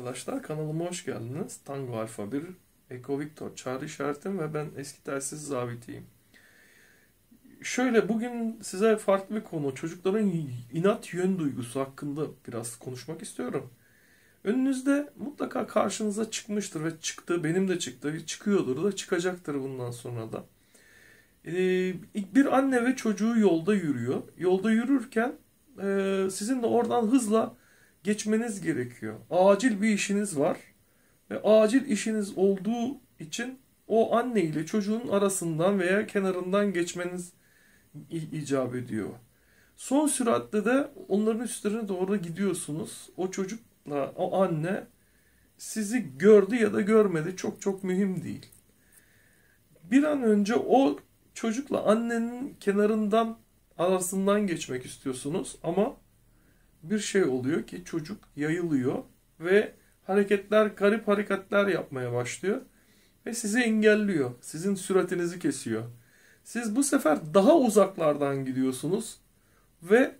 Arkadaşlar kanalıma hoş geldiniz. Tango Alfa 1, Eko Victor çağrı işaretim ve ben eski telsiz zabitiyim. Şöyle, bugün size farklı bir konu, çocukların inat yön duygusu hakkında biraz konuşmak istiyorum. Önünüzde mutlaka karşınıza çıkmıştır ve çıktı, benim de çıktı, çıkıyordur da çıkacaktır bundan sonra da. Bir anne ve çocuğu yolda yürüyor. Yolda yürürken sizin de oradan hızla geçmeniz gerekiyor. Acil bir işiniz var ve acil işiniz olduğu için o anne ile çocuğun arasından veya kenarından geçmeniz icap ediyor. Son süratle de onların üstlerine doğru gidiyorsunuz. O çocukla o anne sizi gördü ya da görmedi, çok mühim değil. Bir an önce o çocukla annenin kenarından, arasından geçmek istiyorsunuz ama bir şey oluyor ki çocuk yayılıyor ve garip hareketler yapmaya başlıyor ve sizi engelliyor. Sizin süratinizi kesiyor. Siz bu sefer daha uzaklardan gidiyorsunuz ve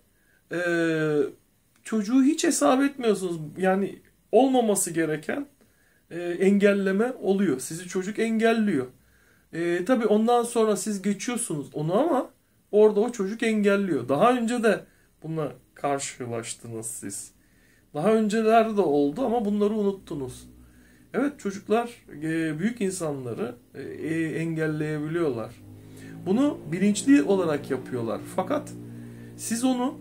çocuğu hiç hesap etmiyorsunuz. Yani olmaması gereken engelleme oluyor. Sizi çocuk engelliyor. Tabii ondan sonra siz geçiyorsunuz onu ama orada o çocuk engelliyor. Daha önce de bununla karşılaştınız siz. Daha önceler de oldu ama bunları unuttunuz. Evet, çocuklar büyük insanları engelleyebiliyorlar. Bunu bilinçli olarak yapıyorlar. Fakat siz o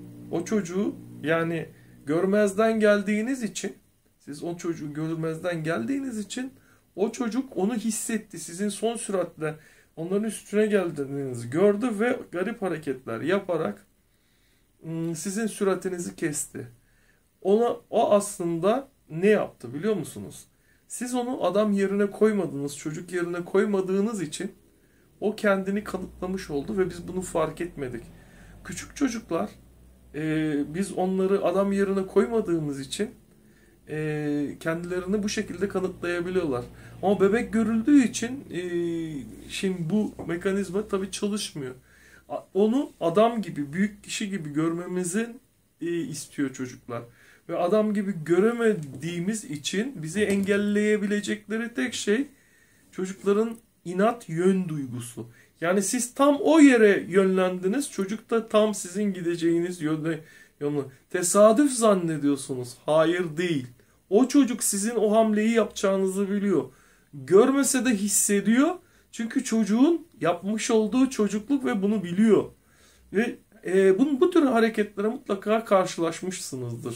çocuğu yani görmezden geldiğiniz için, o çocuk onu hissetti. Sizin son süratle onların üstüne geldiğinizi gördü ve garip hareketler yaparak sizin süratinizi kesti. O aslında ne yaptı biliyor musunuz? Siz onu adam yerine koymadınız, çocuk yerine koymadığınız için o kendini kanıtlamış oldu ve biz bunu fark etmedik. Küçük çocuklar, biz onları adam yerine koymadığımız için kendilerini bu şekilde kanıtlayabiliyorlar. Ama bebek görüldüğü için şimdi bu mekanizma tabii çalışmıyor. Onu adam gibi, büyük kişi gibi görmemizi istiyor çocuklar. Ve adam gibi göremediğimiz için bizi engelleyebilecekleri tek şey çocukların inat yön duygusu. Yani siz tam o yere yönlendiniz, çocuk da tam sizin gideceğiniz yönü. Tesadüf zannediyorsunuz. Hayır, değil. O çocuk sizin o hamleyi yapacağınızı biliyor. Görmese de hissediyor. Çünkü çocuğun yapmış olduğu çocukluk ve bunu biliyor. Ve bu tür hareketlere mutlaka karşılaşmışsınızdır.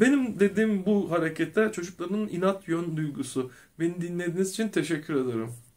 Benim dediğim bu harekete çocukların inat yön duygusu. Beni dinlediğiniz için teşekkür ederim.